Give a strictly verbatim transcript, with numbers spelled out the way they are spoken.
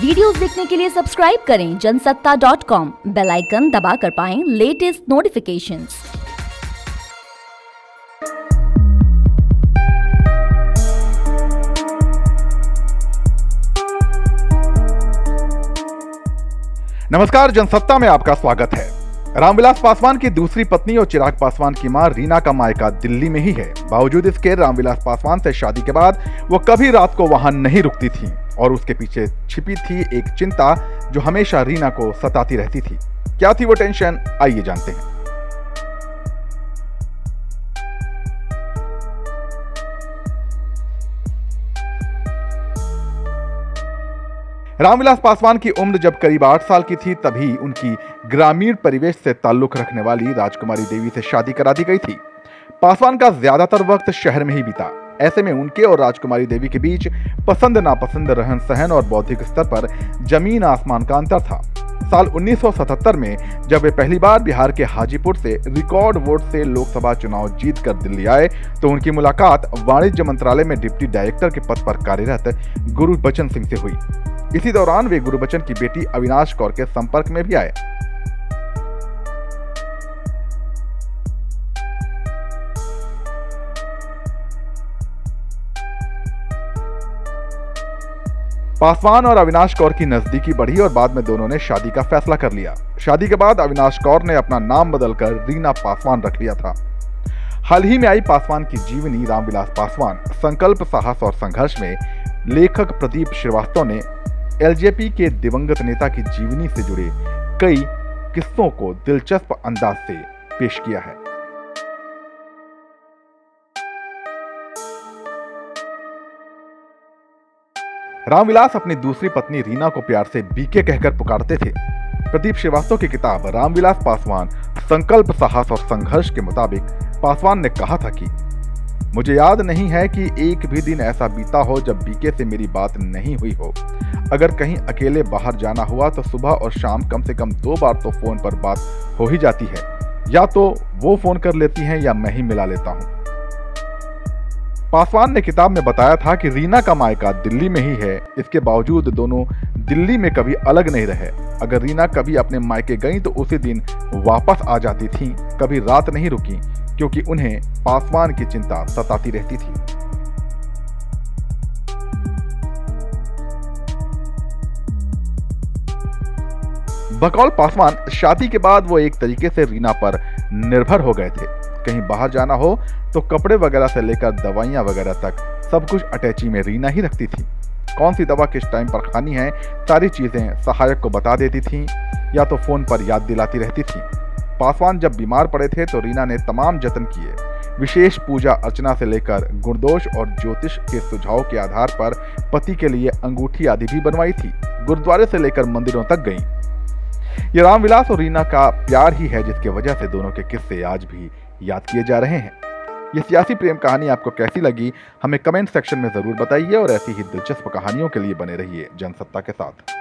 Videos देखने के लिए सब्सक्राइब करें Jansatta dot com bell icon दबा कर पाएं लेटेस्ट नोटिफिकेशंस। नमस्कार, जनसत्ता में आपका स्वागत है। रामविलास पासवान की दूसरी पत्नी और चिराग पासवान की मां रीना का मायका दिल्ली में ही है। बावजूद इसके रामविलास पासवान से शादी के बाद वो कभी रात को वहां नहीं रुकती थी और उसके पीछे छिपी थी एक चिंता जो हमेशा रीना को सताती रहती थी। क्या थी वो टेंशन, आइए जानते हैं। रामविलास पासवान की उम्र जब करीब आठ साल की थी तभी उनकी ग्रामीण परिवेश से ताल्लुक रखने वाली राजकुमारी देवी से शादी करा दी गई थी। पासवान का ज्यादातर वक्त शहर में ही बीता। ऐसे में उनके और राजकुमारी देवी के बीच पसंद नापसंद, रहन सहन और बौद्धिक स्तर पर जमीन आसमान का अंतर था। साल उन्नीस सौ सतहत्तर में जब वे पहली बार बिहार के हाजीपुर से रिकॉर्ड वोट से लोकसभा चुनाव जीतकर दिल्ली आए तो उनकी मुलाकात वाणिज्य मंत्रालय में डिप्टी डायरेक्टर के पद पर कार्यरत गुरु बच्चन सिंह से हुई। इसी दौरान वे गुरु बच्चन की बेटी अविनाश कौर के संपर्क में भी आए। पासवान और अविनाश कौर की नजदीकी बढ़ी और बाद में दोनों ने शादी का फैसला कर लिया। शादी के बाद अविनाश कौर ने अपना नाम बदलकर रीना पासवान रख लिया था। हाल ही में आई पासवान की जीवनी रामविलास पासवान संकल्प, साहस और संघर्ष में लेखक प्रदीप श्रीवास्तव ने एलजेपी के दिवंगत नेता की जीवनी से जुड़े कई किस्सों को दिलचस्प अंदाज से पेश किया है। रामविलास अपनी दूसरी पत्नी रीना को प्यार से बीके कहकर पुकारते थे। प्रदीप श्रीवास्तव की किताब रामविलास पासवान संकल्प, साहस और संघर्ष के मुताबिक पासवान ने कहा था कि मुझे याद नहीं है कि एक भी दिन ऐसा बीता हो जब बीके से मेरी बात नहीं हुई हो। अगर कहीं अकेले बाहर जाना हुआ तो सुबह और शाम कम से कम दो बार तो फोन पर बात हो ही जाती है। या तो वो फोन कर लेती हैं या मैं ही मिला लेता हूँ। पासवान ने किताब में बताया था कि रीना का मायका दिल्ली में ही है। इसके बावजूद दोनों दिल्ली में कभी अलग नहीं रहे। अगर रीना कभी अपने मायके गईं तो उसी दिन वापस आ जाती थीं, कभी रात नहीं रुकीं क्योंकि उन्हें पासवान की चिंता सताती रहती थी। बकौल पासवान, शादी के बाद वो एक तरीके से रीना पर निर्भर हो गए थे। कहीं बाहर जाना हो तो कपड़े वगैरह से लेकर दवाइयाँ वगैरह तक सब कुछ अटैची में रीना ही रखती थी। कौन सी दवा किस टाइम पर खानी है, सारी चीज़ें सहायक को बता देती थीं या तो फ़ोन पर याद दिलाती रहती थीं। पासवान जब बीमार पड़े थे तो रीना ने तमाम जतन किए। विशेष पूजा अर्चना से लेकर गुणदोष और ज्योतिष के सुझाव के आधार पर पति के लिए अंगूठी आदि भी बनवाई थी। गुरुद्वारे से लेकर मंदिरों तक गईं। ये रामविलास और रीना का प्यार ही है जिसके वजह से दोनों के किस्से आज भी याद किए जा रहे हैं। ये सियासी प्रेम कहानी आपको कैसी लगी, हमें कमेंट सेक्शन में जरूर बताइए और ऐसी ही दिलचस्प कहानियों के लिए बने रहिए जनसत्ता के साथ।